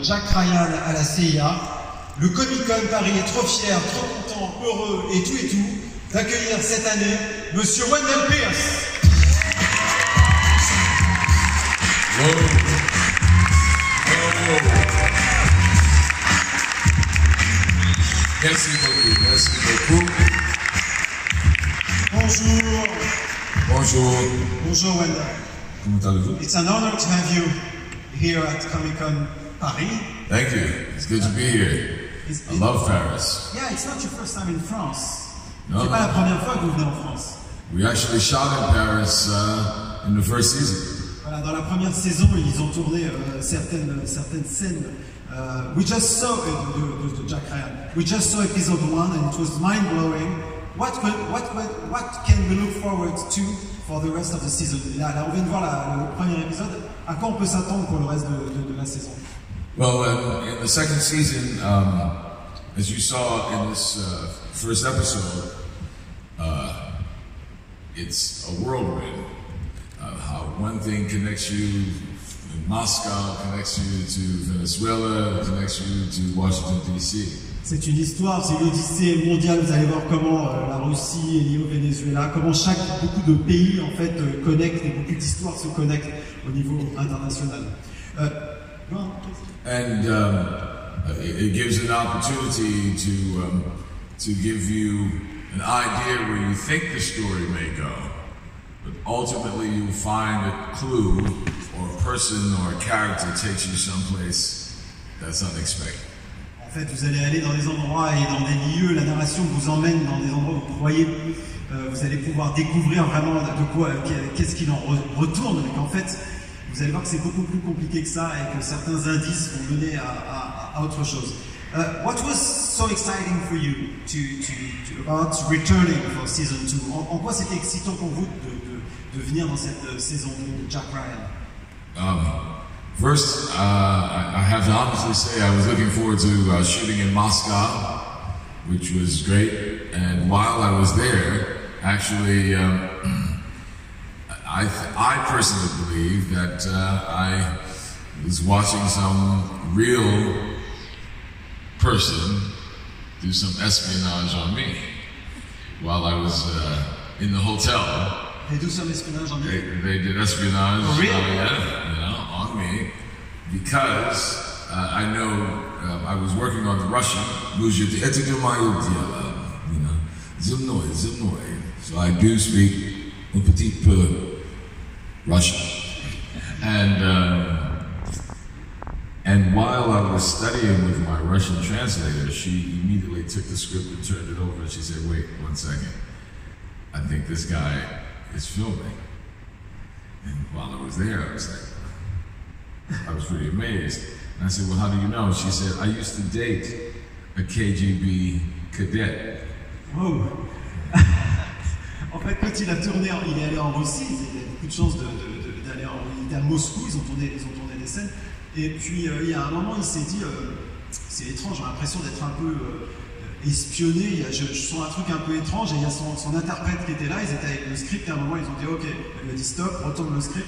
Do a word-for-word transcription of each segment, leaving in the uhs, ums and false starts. de Jack Ryan à la C I A. Le Comic-Con Paris est trop fier, trop content, heureux et tout et tout d'accueillir cette année Monsieur Wendell Pierce. Wow. Wow. Merci beaucoup, merci beaucoup. Bonjour. Bonjour. Bonjour Wendell. Comment allez-vous? It's an honor to have you here at Comic-Con Paris. Thank you. It's good to be here. It's, I love Paris. Yeah, it's not your first time in France. No, c'est pas la première fois que vous venez en France. We actually shot in Paris uh, in the first season. Voilà, dans la première saison, ils ont tourné euh, certaines, certaines scènes. Uh, we just saw de, de, de Jack Ryan. We just saw episode one, and it was mind-blowing. What, what, what, what can we look forward to for the rest of the season? Là, là on vient de voir la, le premier épisode. À quoi on peut s'attendre pour le reste de, de, de la saison? Well, um, in the second season, um, as you saw in this uh, first episode, uh, it's a whirlwind. Uh, how one thing connects you, Moscow connects you to Venezuela, connects you to Washington D C. C'est une histoire, c'est une odyssée mondiale. Vous allez voir comment euh, la Russie est liée au Venezuela, comment chaque beaucoup de pays en fait euh, connectent et beaucoup d'histoires se connectent au niveau international. Euh, And um, it gives an opportunity to um, to give you an idea where you think the story may go. But ultimately, you find a clue, or a person, or a character takes you someplace that's unexpected. En fait, vous allez aller dans des endroits et dans des lieux. La narration vous emmène dans des endroits où vous croyez. Euh, vous allez pouvoir découvrir vraiment de quoi, qu'est-ce qu'il en re retourne. Mais qu'en fait, vous allez voir que c'est beaucoup plus compliqué que ça et que certains indices vont mener à, à, à autre chose. Uh, what was so exciting for you to, to, to about returning for season two? En, en quoi c'était excitant pour vous de, de de venir dans cette uh, saison de Jack Ryan? Um, first, uh, I, I have to honestly say I was looking forward to uh, shooting in Moscow, which was great. And while I was there, actually, um, I, I personally believe that uh, I was watching some real person do some espionage on me while I was uh, in the hotel. They do some espionage on me. They, they did espionage oh, really? uh, yeah, you know, on me because uh, I know uh, I was working on the Russian. So I do speak un petit peu Russian. And, uh, and while I was studying with my Russian translator, she immediately took the script and turned it over and she said, wait one second, I think this guy is filming. And while I was there, I was like, I was pretty amazed. And I said, well, how do you know? She said, I used to date a K G B cadet. Wow. En fait, quand il a tourné, il est allé en Russie, il a beaucoup de chance d'aller en Russie. Il était à Moscou, ils ont tourné, ils ont tourné des scènes. Et puis, euh, il y a un moment, il s'est dit, euh, c'est étrange, j'ai l'impression d'être un peu... Euh, espionné, il y a, je, je sens un truc un peu étrange, et il y a son, son interprète qui était là, ils étaient avec le script, et à un moment ils ont dit ok, elle lui a dit stop, retourne le script,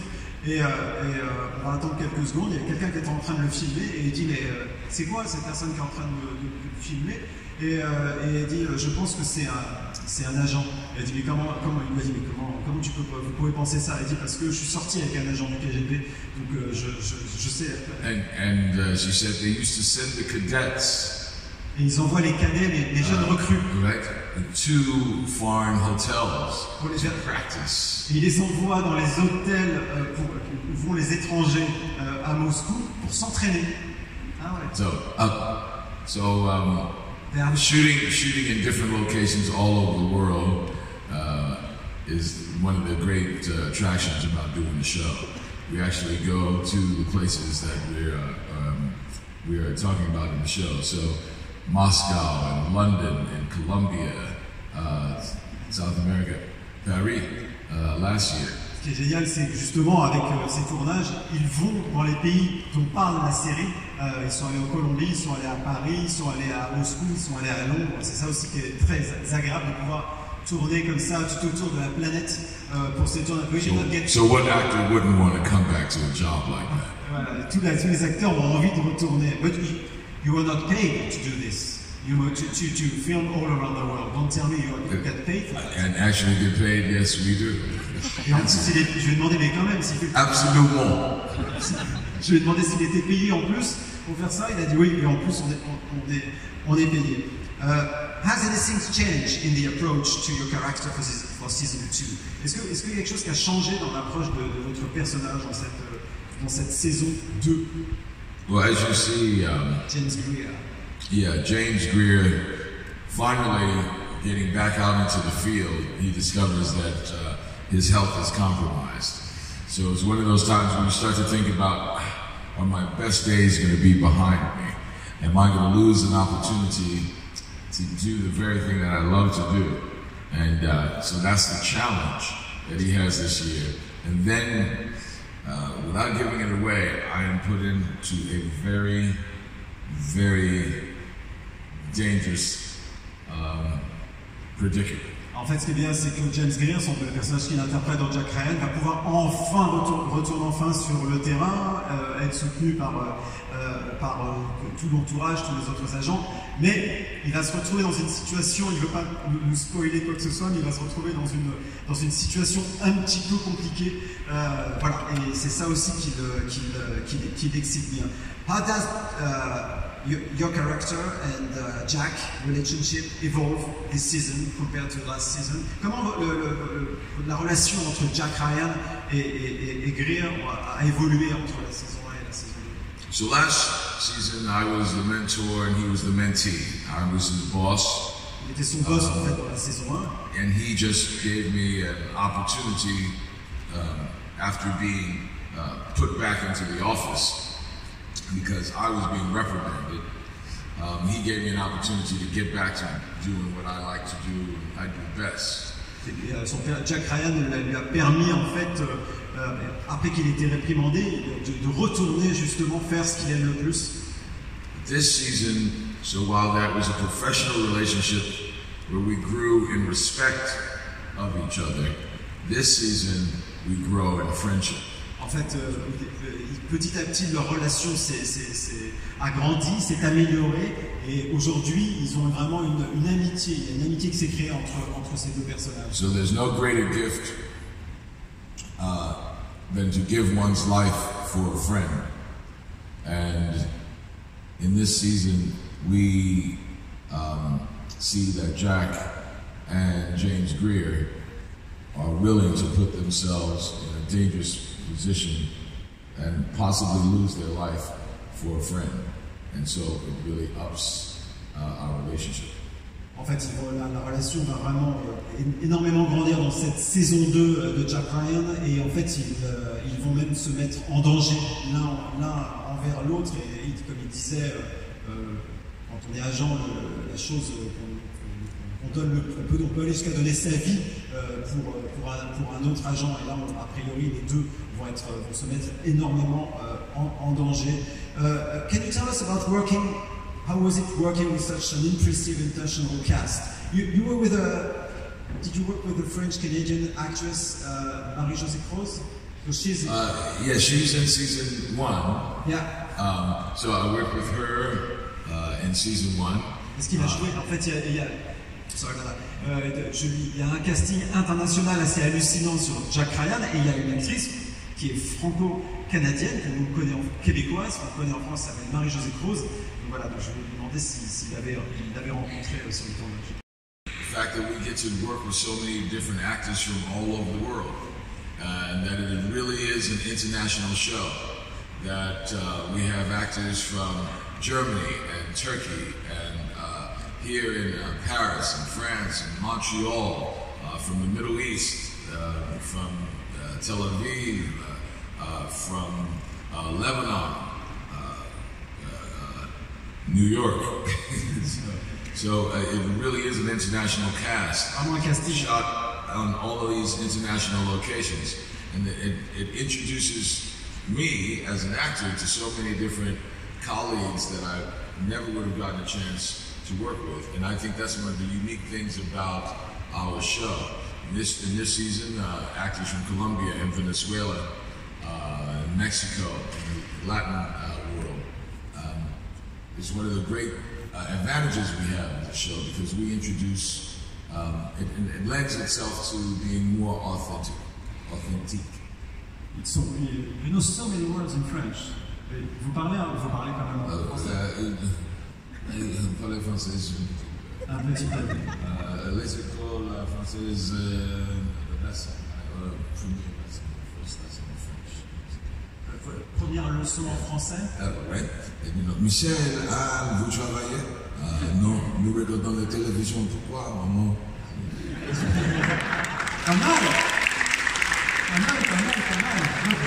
et, euh, et euh, on va attendre quelques secondes, il y a quelqu'un qui était en train de le filmer, et il dit mais euh, c'est quoi cette personne qui est en train de le filmer, et, euh, et il dit je pense que c'est un, un agent, et il a dit mais comment, comment, il m'a dit mais comment, comment tu peux, vous pouvez penser ça, il dit parce que je suis sorti avec un agent du K G B, donc euh, je, je, je sais. And, and uh, she said they used to send the cadets. Et ils envoient les cadets, les, les jeunes recrues. Uh, right. Two foreign hotels pour les jeunes. Et ils les envoient dans les hôtels euh, pour, où vont les étrangers euh, à Moscou pour s'entraîner. Ah ouais. So, uh, so um, shooting, shooting in different locations all over the world uh, is one of the great uh, attractions about doing the show. We actually go to the places that we're, um, we are talking about in the show. So, Moscow and London and Colombia, uh, South America, Paris, uh, last year. Ce qui est génial, c'est que justement avec euh, ces tournages, ils vont dans les pays dont parle la série. Euh, ils sont allés en Colombie, ils sont allés à Paris, ils sont allés à Moscou, ils sont allés à Londres. C'est ça aussi qui est très agréable de pouvoir tourner comme ça tout autour de la planète euh, pour ces tournages. So, so what actor wouldn't want to come back to a job like that? Voilà. Tous, la, tous les acteurs ont envie de retourner. But you were not paid to do this. You were to, to, to film all around the world. Don't tell me you got paid for that. And actually get paid, yes, we do. Et ensuite, je lui ai demandé, mais quand même, s'il fait... Absolument. Je lui ai demandé s'il était payé en plus pour faire ça. Il a dit oui, mais en plus, on est, on est, on est payé. Uh, has anything changed in the approach to your character for, this, for season two? Est-ce que, est-ce qu'il y a quelque chose qui a changé dans l'approche de, de votre personnage dans cette, dans cette saison deux? Well, as you see, um, James Greer. Yeah, James Greer, finally getting back out into the field, he discovers that uh, his health is compromised. So it's one of those times when you start to think about, are my best days going to be behind me? Am I going to lose an opportunity to do the very thing that I love to do? And uh, so that's the challenge that he has this year. And then, uh, without giving it away, I am put into a very, very dangerous um, predicament. En fait, ce qui est bien, c'est que James Greer, son personnage qu'il interprète dans Jack Ryan, va pouvoir enfin retourner retourne enfin sur le terrain, euh, être soutenu par, euh, par euh, tout l'entourage, tous les autres agents, mais il va se retrouver dans une situation, il ne veut pas nous spoiler quoi que ce soit, mais il va se retrouver dans une, dans une situation un petit peu compliquée, euh, voilà, et c'est ça aussi qui l'excite bien. How does uh, your, your character and uh, Jack relationship evolve this season compared to last season? Comment le, le, la relation entre Jack Ryan et, et, et Greer a évolué entre la saison un et la saison deux? So last season I was the mentor and he was the mentee. I was his boss. Il était son boss uh, en fait dans la saison un. And he just gave me an opportunity um, after being uh, put back into the office. Because I was being reprimanded, um, he gave me an opportunity to get back to doing what I like to do and I do best. Son père Jack Ryan lui a permis en fait, euh, après qu'il était réprimandé, de, de retourner justement faire ce qu'il aime le plus. This season, so while that was a professional relationship where we grew in respect of each other, this season we grow in friendship. En fait, euh, petit à petit, leur relation s'est agrandie, s'est améliorée, et aujourd'hui, ils ont vraiment une, une amitié. Il y a une amitié qui s'est créée entre, entre ces deux personnages. So there's no greater gift uh, than to give one's life for a friend. And in this season, we um, see that Jack and James Greer are willing to put themselves in a dangerous position and possibly lose their life for a friend, and so it really ups uh, our relationship. En fait, la, la relation va vraiment euh, énormément grandir dans cette saison deux de Jack Ryan, et en fait, ils, euh, ils vont même se mettre en danger l'un envers l'autre. Et, et comme il disait, euh, quand on est agent, le, la chose qu'on donne, le, on, peut, on peut aller jusqu'à donner sa vie euh, pour, pour, un, pour un autre agent. Et là, on, a priori, les deux Être, vont se mettre énormément uh, en, en danger. Uh, can you tell us about working? How was it working with such an impressive international cast? You, you were with a. Did you work with a French-Canadian actress, uh, Marie-Josée Croze? So she's. Uh, yeah, she's in season one. Yeah. Um, so I worked with her uh, in season one. Est-ce qu'il a joué? En fait, il y a. Il y a Sorry about that. Euh, je, il y a un casting international assez hallucinant sur Jack Ryan, et il y a une actrice qui est franco-canadienne, que nous connaissons québécoise, qu'on connaît en France, s'appelle Marie-Josée Croze. Donc voilà, donc je vais lui demander s'il si, si l'avait si rencontré euh, sur le tournage. The fact that we get to work with so many different actors from all over the world, uh, and that it really is an international show, that uh, we have actors from Germany and Turkey, and uh, here in uh, Paris, and France, and Montreal, uh, from the Middle East, uh, from uh, Tel Aviv, uh, Uh, from uh, Lebanon, uh, uh, New York. so so uh, it really is an international cast. I want to shot on all of these international locations, and it, it introduces me as an actor to so many different colleagues that I never would have gotten a chance to work with. And I think that's one of the unique things about our show. In this in this season, uh, actors from Colombia and Venezuela, Mexico, Latin uh, world. Um, it's one of the great uh, advantages we have in the show, because we introduce, um, it, it lends itself to being more authentic. authentic. It's so we, you know so many words in French. Vous parlez, vous parlez quand même uh, français. Vous parlez français. Un petit peu. Les écoles françaises, première leçon en français. Uh, right. You know, Michel, ah, vous travaillez? Uh, non, nous regardons la télévision. Pourquoi, maman? Pas mal. Pas mal, pas mal, pas mal.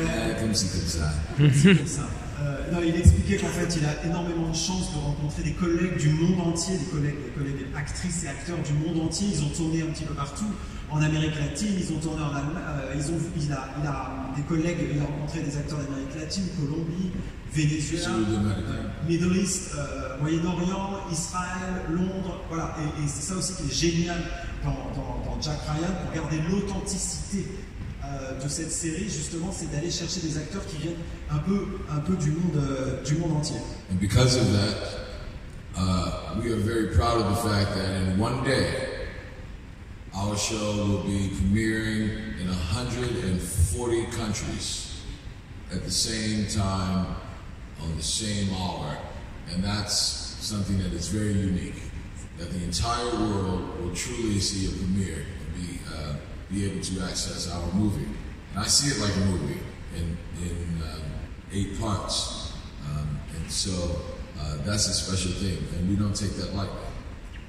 Euh, comme si comme ça. Comme si comme ça. Euh, non, il expliquait qu'en fait, il a énormément de chance de rencontrer des collègues du monde entier, des collègues, des collègues actrices et acteurs du monde entier. Ils ont tourné un petit peu partout. En Amérique latine, ils ont tourné en Allemagne. Euh, ils ont, il, a, il a des collègues, il a rencontré des acteurs d'Amérique latine, Colombie, Venezuela, Middle-East, euh, Moyen-Orient, Israël, Londres. Voilà. Et, et c'est ça aussi qui est génial dans, dans, dans Jack Ryan, pour garder l'authenticité de cette série, justement, c'est d'aller chercher des acteurs qui viennent un peu, un peu du monde, euh, du monde entier. And because of that, uh, we are very proud of the fact that in one day, our show will be premiering in one hundred forty countries at the same time, on the same hour, and that's something that is very unique. That the entire world will truly see a premiere, be. Uh, be able to access our movie. And I see it like a movie in, in um, eight parts. Um, and so uh, that's a special thing, and we don't take that lightly.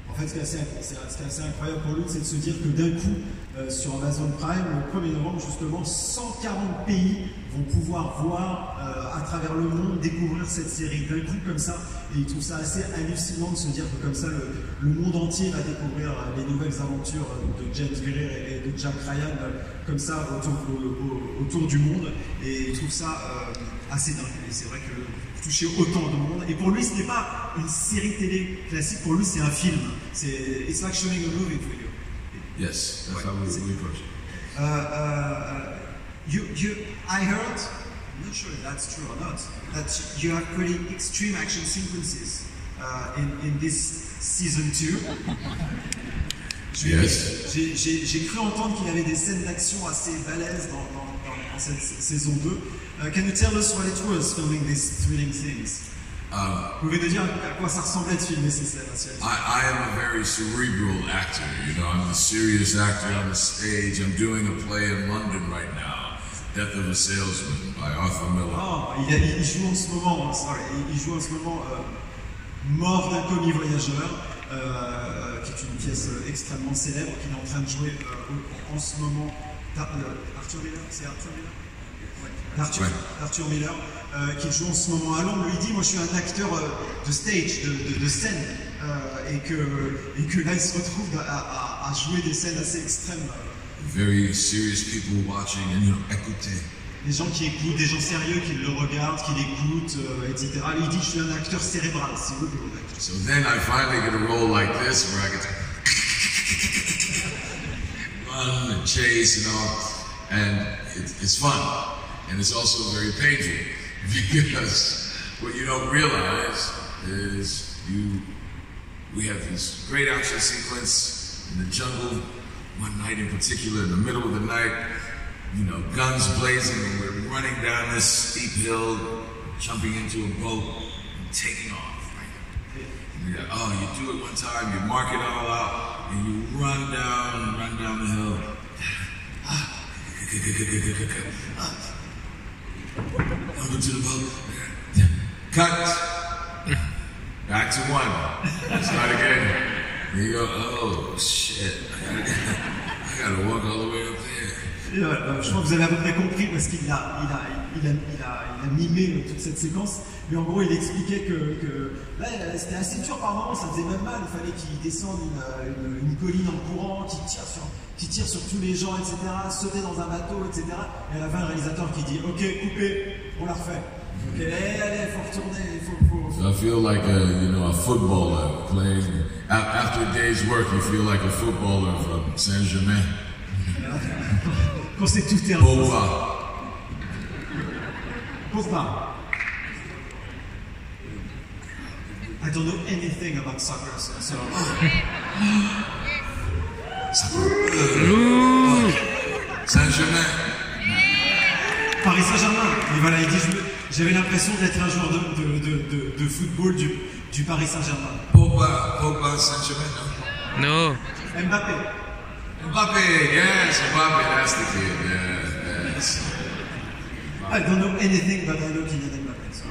En fait, ce qui est assez, ce qui est assez incroyable pour lui, c'est de se dire que d'un coup, euh, sur Amazon Prime, le premier novembre, justement, cent quarante pays vont pouvoir voir euh, à travers le monde, découvrir cette série d'un coup comme ça. Et il trouve ça assez hallucinant de se dire que comme ça, le, le monde entier va découvrir euh, les nouvelles aventures euh, de James Greer et de Jack Ryan, euh, comme ça, autour, au, au, autour du monde. Et il trouve ça euh, assez dingue. Et c'est vrai que toucher autant de monde. Et pour lui, ce n'est pas une série télé classique, pour lui, c'est un film. C'est It's like showing a movie for you. Yes, that's how we approach it. You, you, I heard, I'm not sure if that's true or not, that you are creating extreme action sequences uh, in, in this season two. Yes. J'ai cru entendre qu'il y avait des scènes d'action assez balèzes dans, dans, dans, dans cette saison deux. Uh, can you tell us what it was filming these thrilling things? Uh, Vous pouvez nous dire à quoi ça ressemblait de filmer ces scènes? I, I am a very cerebral actor, you know, I'm a serious actor on the stage. I'm doing a play in London right now. Death of a Salesman by Arthur Miller. Oh, il, a, il joue en ce moment, sorry, il joue en ce moment euh, Mort d'un commis voyageur, euh, qui est une pièce euh, extrêmement célèbre qu'il est en train de jouer euh, en ce moment. Ar euh, Arthur Miller, c'est Arthur Miller. Ouais. Arthur, ouais. Arthur Miller, euh, qui joue en ce moment à Londres, lui dit, moi je suis un acteur euh, de stage, de, de, de scène, euh, et, que, et que là il se retrouve à, à, à jouer des scènes assez extrêmes. Very serious people watching and you know, écouter. Des gens qui écoutent, des gens sérieux qui le regardent, qui l'écoutent, euh, et cetera. Il dit, je suis un acteur cérébral, c'est vous le acteur. So then I finally get a role like this where I get to run and chase and all, and it, it's fun, and it's also very painful because what you don't realize is you. We have this great action sequence in the jungle. One night in particular, in the middle of the night, you know, guns blazing, and we're running down this steep hill, jumping into a boat, and taking off. Right? And we got, oh, you do it one time, you mark it all out, and you run down and run down the hill. Over to the boat. Cut. Back to one. Start again. You go, oh shit, I gotta, I gotta walk all the way up there. Et voilà, je crois que vous avez à peu près compris parce qu'il a, il a, il a, il a, il a mimé toute cette séquence, mais en gros il expliquait que, que c'était assez dur par moment, ça faisait même mal, il fallait qu'il descende une, une, une colline en courant, qu'il tire, qu'il tire sur tous les gens, et cetera, sauter dans un bateau, et cetera. Et à la fin, le réalisateur qui dit, ok, coupez, on la refait. Okay, allez, faut retourner, faut, faut. So I feel like a, you know, a footballer playing. After a day's work, you feel like a footballer from Saint-Germain. Quand c'est tout terminé. Boba. Buchmann. I don't know anything about soccer, so... Saint-Germain. Paris Saint-Germain. Et voilà, il dit, j'avais l'impression d'être un joueur de, de, de, de, de football du, du Paris Saint-Germain. Pogba, Pogba Saint-Germain, non? No. Mbappé. Mbappé, yes, Mbappé, that's the kid, yeah, yes. I don't know anything, but I know Kylian Mbappé. So.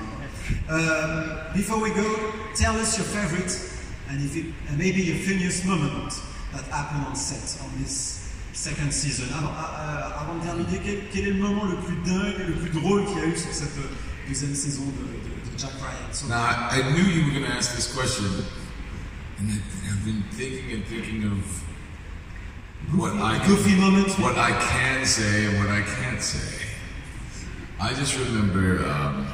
Um, before we go, tell us your favorite and, if it, and maybe your funniest moment that happened on set on this second season. Alors, à, à, avant de terminer, quel, quel est le moment le plus dingue, le plus drôle qu'il y a eu sur cette deuxième saison de, de, de Jack Ryan? So, now, I, I knew you were going to ask this question, and I, I've been thinking and thinking of what I goofy moments, what I can say and what I can't say. I just remember. Um,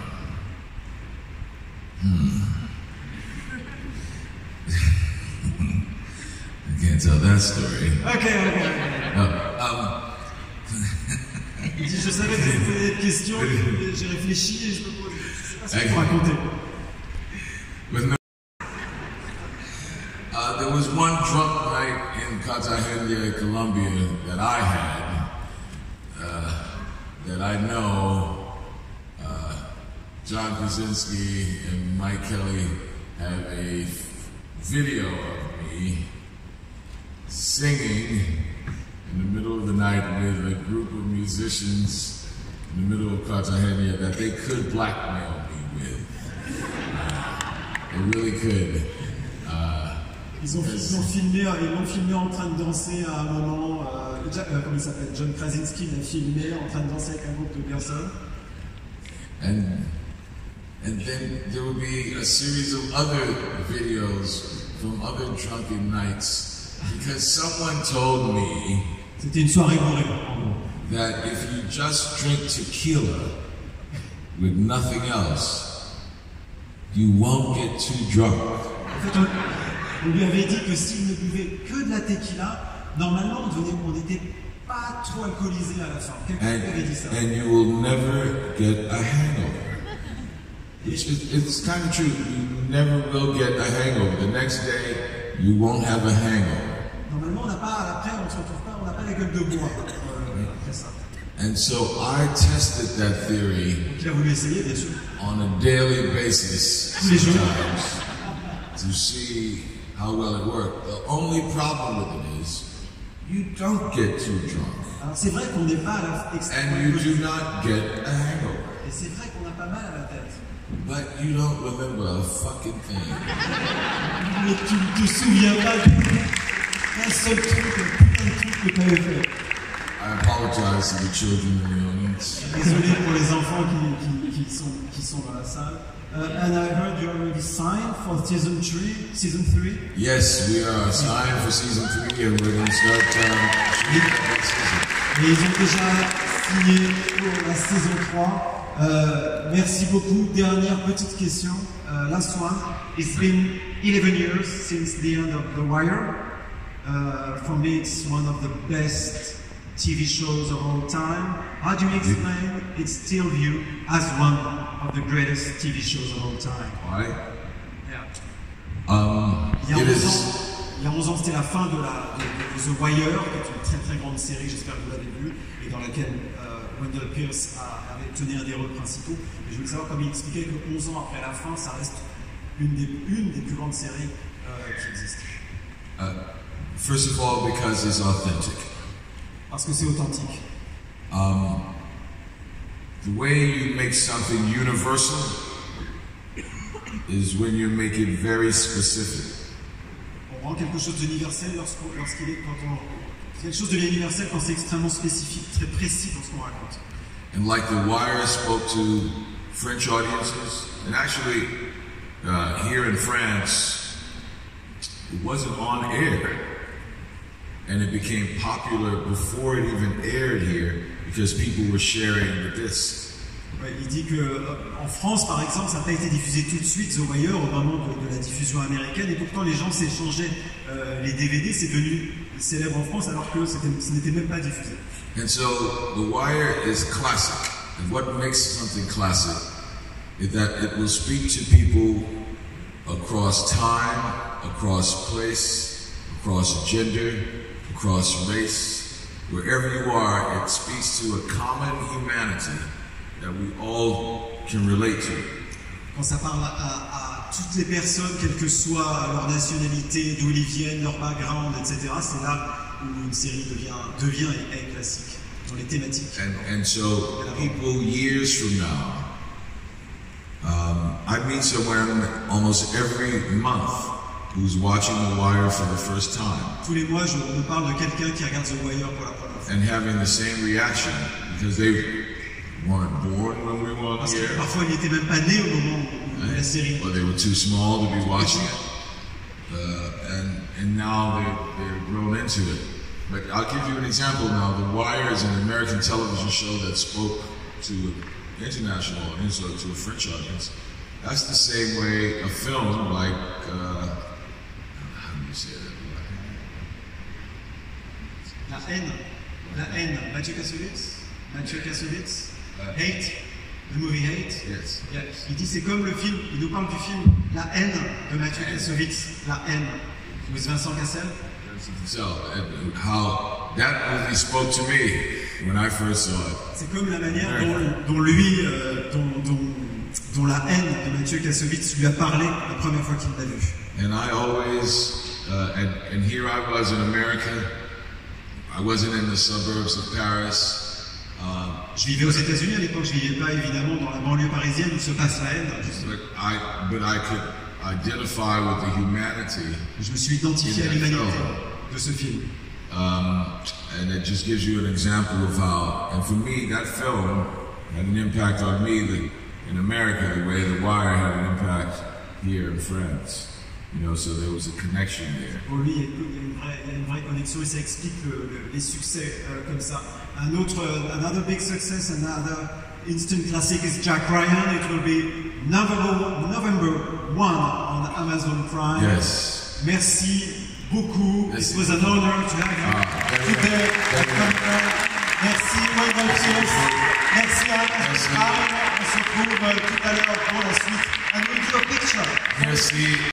hmm. I can't tell that story. Okay, okay. No, um. Je savais que vous aviez des questions. J'ai réfléchi et je me pose. Je sais pas ce que vous racontez. Uh, there was one drunk night in Cartagena, Colombia, that I had. Uh, that I know uh, John Krasinski and Mike Kelly have a video of me singing in the middle of the night with a group of musicians in the middle of Cartagena that they could blackmail me with. Uh, they really could. Uh, ils ont filmé, ils l'ont filmé en train de danser à un moment. Uh, Jack, euh, comment il s'appelle, John Krasinski l'a filmé en train de danser avec un groupe de personnes. And and then there will be a series of other videos from other drunken nights because someone told me. C'était une soirée bourrée. That if you just drink tequila with nothing else, you won't get too drunk. En fait, on, on lui avait dit que s'il ne buvait que de la tequila, normalement, on n'était pas trop alcoolisé à la fin. Quelqu'un avait dit ça. And you will never get a hangover. It's, it's kind of true. You never will get a hangover. The next day, you won't have a hangover. Normalement, on n'a pas, après, on ne se retrouve pas, on n'a pas la gueule de bois. Après ça. And so I tested that theory. Donc, il a voulu essayer, bien sûr. On a daily basis. Tous les jours. To see how well it worked. The only problem with it is. You don't get too drunk. Alors c'est vrai qu'on n'est pas à la extrême. And you do not get a hangover. Et c'est vrai qu'on a pas mal à la tête. But you don't remember a fucking thing. Mais tu ne te souviens pas d'un seul truc, d'un truc que tu avais fait. I apologize to the children in the audience. Désolé pour les enfants qui, qui, qui, sont, qui sont dans la salle. Uh, and I heard you already signed for season three. Season three? Yes, we are signed for season three, and we're going to start next season. Et ils ont déjà signé pour la saison trois. Uh, merci beaucoup. Dernière petite question. Uh, last one. It's been eleven years since the end of The Wire. Uh, for me, it's one of the best T V shows of all time. How do you explain it's still viewed as one of the greatest T V shows of all time? Right. Yeah. Um, il y a onze ans, ans c'était la fin de, la, de, de The Wire, qui est une très très grande série, j'espère que vous l'avez vue, et dans laquelle euh, Wendell Pierce a, avait tenu un des rôles principaux. Et je voulais savoir comment il expliquait que onze ans après la fin, ça reste une des, une des plus grandes séries euh, qui existent. Uh, first of all, because it's authentic. Parce que c'est authentique. Um, The way you make something universal is when you make it very specific. On rend quelque chose d'universel lorsqu'on, lorsqu'il est, quand on, quelque chose de universel quand c'est extrêmement spécifique, très précis dans ce qu'on raconte. And like The Wire spoke to French audiences, and actually uh, here in France, it wasn't on air, and it became popular before it even aired here. Because people were sharing the disc. Ouais, il dit qu'en France, par exemple, ça n'a pas été diffusé tout de suite, The Wire, au moment de, de la diffusion américaine, et pourtant les gens s'échangeaient euh, les D V D, c'est devenu célèbre en France alors que ce n'était même pas diffusé. And so, The Wire is classic. And what makes something classic is that it will speak to people across time, across place, across gender, across race. Wherever you are, it speaks to a common humanity that we all can relate to. Quand ça parle à, à toutes les personnes, quelle que soit leur nationalité, d'où ils viennent, leur background, et cetera, c'est là où une série devient, devient et est classique, dans les thématiques. And, and so, people years from now, Um, I meet someone almost every month who's watching The Wire for the first time. Tous les mois, je me parle de quelqu'un qui regarde The Wire pour la première fois. And having the same reaction because they weren't born when we were on the air. Parfois, ils n'étaient même pas nés au moment de la série. Or they were too small to be watching it. Uh, and and now they're, they're grown into it. But I'll give you an example now. The Wire is an American television show that spoke to international audience or to a French audience. That's the same way a film like, uh, how do you say that? La haine, La haine, Mathieu Kassovitz, Mathieu Kassovitz, uh, Hate, the movie Hate. Yes. Yeah. Il dit c'est comme le film, il nous parle du film La haine de Mathieu Kassovitz, La haine, with Vincent Cassel. So, and how that movie spoke to me. C'est comme la manière dont, dont lui, euh, dont, dont, dont la haine de Mathieu Kassovitz lui a parlé la première fois qu'il l'a vu. And I always, uh, and, and here I was in America. I wasn't in the suburbs of Paris. Uh, je vivais aux États-Unis à l'époque. Je vivais pas évidemment dans la banlieue parisienne où se passe la haine. But I, but I could identify with the humanity. Je me suis identifié à l'humanité de ce film. Um, and it just gives you an example of how, and for me, that film had an impact on me that, in America, the way The Wire had an impact here in France. You know, so there was a connection there. Pour lui, il y a une vraie connexion et ça explique les succès comme ça. Un autre, another big success, another instant classic is Jack Ryan. It will be November first on Amazon Prime. Yes. Merci. Beaucoup. It was an honor to have you uh, today. Merci Wendell Pierce. Merci à Jack Ryan. On se retrouve tout à l'heure pour la suite. And we'll do a picture. Merci.